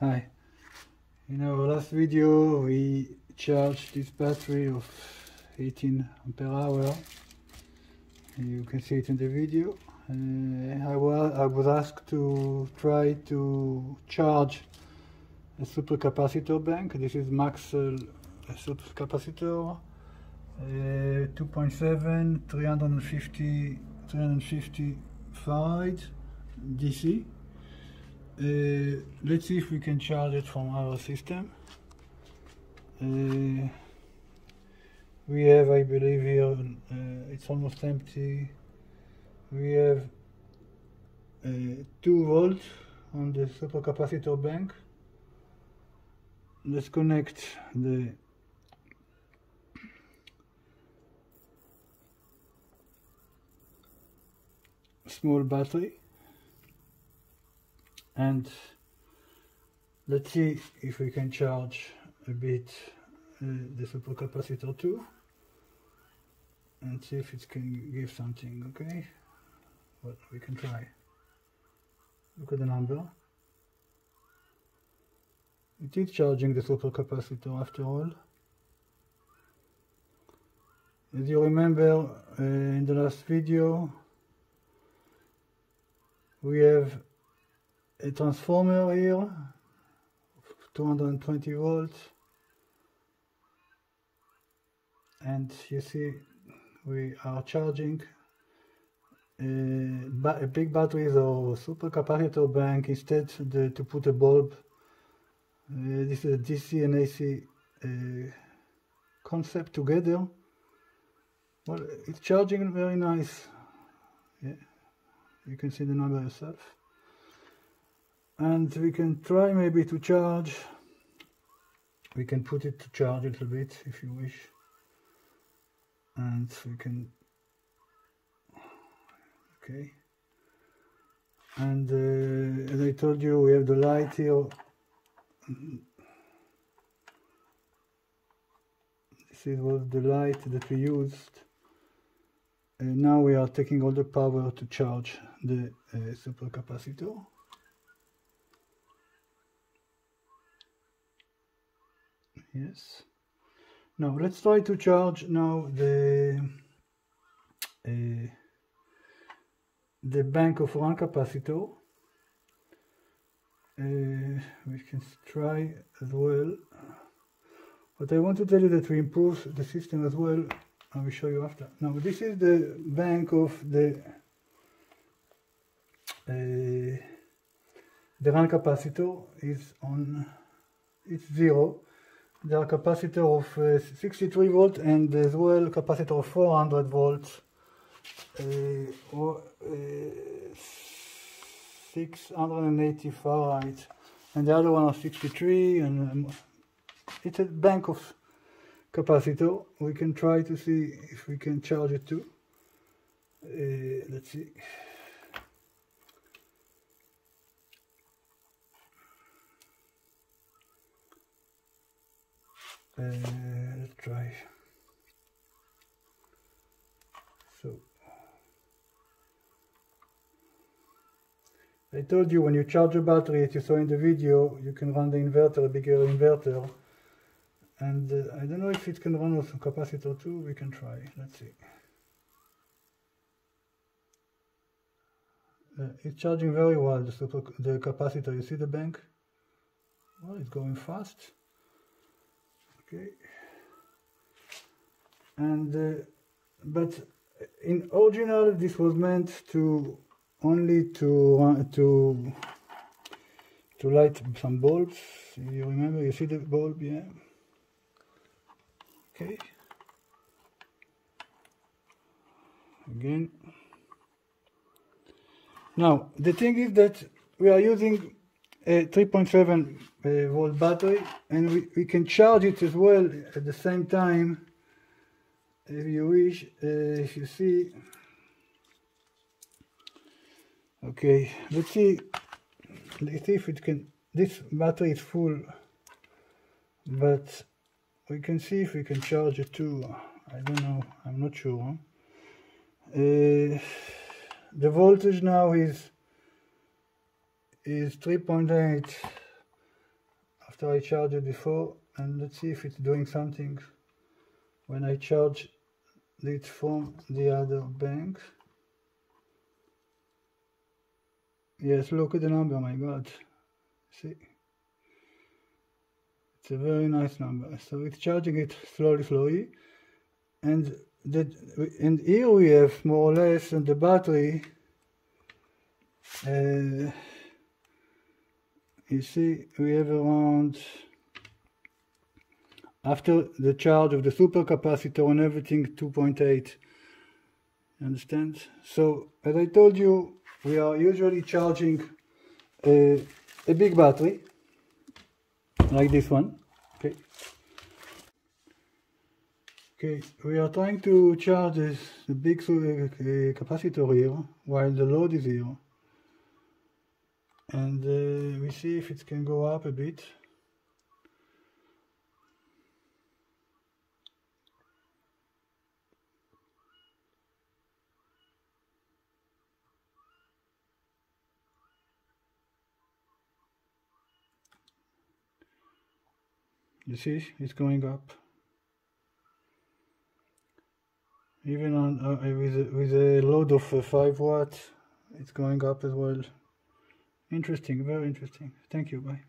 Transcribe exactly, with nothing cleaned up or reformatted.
Hi. In our last video we charged this battery of eighteen ampere hour. You can see it in the video. Uh, I, was, I was asked to try to charge a supercapacitor bank. This is Maxwell supercapacitor, uh, two point seven, three hundred fifty Farad D C. Uh, let's see if we can charge it from our system. Uh, we have, I believe here, uh, it's almost empty. We have uh, two volts on the supercapacitor bank. Let's connect the small battery. And let's see if we can charge a bit uh, the supercapacitor too, and see if it can give something. Okay, well, we can try. Look at the number. It is charging the supercapacitor after all. As you remember uh, in the last video, we have a transformer here, two hundred twenty volts, and you see we are charging uh, big batteries or supercapacitor bank instead the, to put a bulb. Uh, this is a D C and A C uh, concept together. Well, it's charging very nice. Yeah. You can see the number yourself. And we can try maybe to charge, we can put it to charge a little bit if you wish, and we can, okay, and uh, as I told you, we have the light here. This was the light that we used, and now we are taking all the power to charge the uh, supercapacitor. Yes. Now let's try to charge now the uh, the bank of one capacitor. Uh, we can try as well. But I want to tell you that we improve the system as well. I will show you after. Now this is the bank of the uh, the one capacitor is on, it's zero. There are capacitor of uh, sixty-three volts and as well capacitor of four hundred volts, uh, or uh, six hundred eighty Farads, and the other one are sixty-three, and um, it's a bank of capacitor. We can try to see if we can charge it too. Uh, let's see. Uh, let's try. So I told you when you charge a battery, as you saw in the video, you can run the inverter, a bigger inverter, and uh, I don't know if it can run with a capacitor too. We can try. Let's see. Uh, it's charging very well, the super, the capacitor. You see the bank? Well, it's going fast. Okay, and uh, but in original this was meant to only to uh, to to light some bulbs. You remember? You see the bulb? Yeah. Okay. Again. Now the thing is that we are using a three point seven uh, volt battery, and we, we can charge it as well at the same time if you wish. Uh, if you see, okay, let's see, let's see if it can. This battery is full, but we can see if we can charge it too. I don't know, I'm not sure. Huh? Uh, the voltage now is is three point eight after I charge it before, and let's see if it's doing something when I charge it from the other bank. Yes, look at the number, my god. See, it's a very nice number. So it's charging it slowly, slowly, and that, and here we have more or less, and the battery, uh, you see, we have around, after the charge of the supercapacitor and everything, two point eight. Understand? So as I told you, we are usually charging a, a big battery like this one. Okay. Okay, we are trying to charge this the big capacitor here while the load is here, and uh, we see if it can go up a bit. You see, it's going up. Even on uh, with a, with a load of uh, five watts, it's going up as well. Interesting, very interesting. Thank you. Bye.